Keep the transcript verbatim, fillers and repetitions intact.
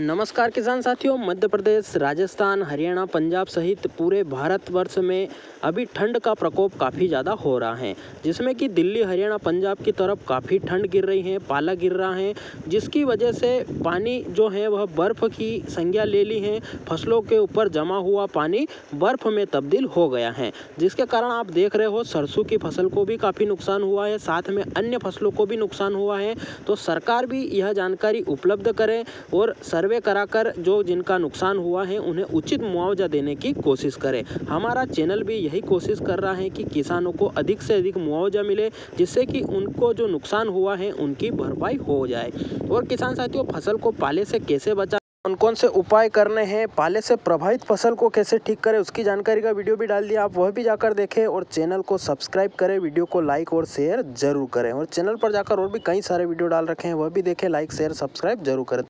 नमस्कार किसान साथियों, मध्य प्रदेश, राजस्थान, हरियाणा, पंजाब सहित पूरे भारतवर्ष में अभी ठंड का प्रकोप काफ़ी ज़्यादा हो रहा है, जिसमें कि दिल्ली, हरियाणा, पंजाब की तरफ काफ़ी ठंड गिर रही है, पाला गिर रहा है, जिसकी वजह से पानी जो है वह बर्फ़ की संज्ञा ले ली है। फसलों के ऊपर जमा हुआ पानी बर्फ़ में तब्दील हो गया है, जिसके कारण आप देख रहे हो सरसों की फसल को भी काफ़ी नुकसान हुआ है, साथ में अन्य फसलों को भी नुकसान हुआ है। तो सरकार भी यह जानकारी उपलब्ध करे और सर्वे कराकर जो जिनका नुकसान हुआ है उन्हें उचित मुआवजा देने की कोशिश करें। हमारा चैनल भी यही कोशिश कर रहा है कि किसानों को अधिक से अधिक मुआवजा मिले, जिससे कि उनको जो नुकसान हुआ है उनकी भरपाई हो जाए। और किसान साथियों, फसल को पाले से कैसे बचाएं, कौन कौन से उपाय करने हैं, पाले से प्रभावित फसल को कैसे ठीक करें, उसकी जानकारी का वीडियो भी डाल दिया, आप वह भी जाकर देखें। और चैनल को सब्सक्राइब करें, वीडियो को लाइक और शेयर जरूर करें। और चैनल पर जाकर और भी कई सारे वीडियो डाल रखे हैं, वह भी देखें, लाइक शेयर सब्सक्राइब जरूर करें।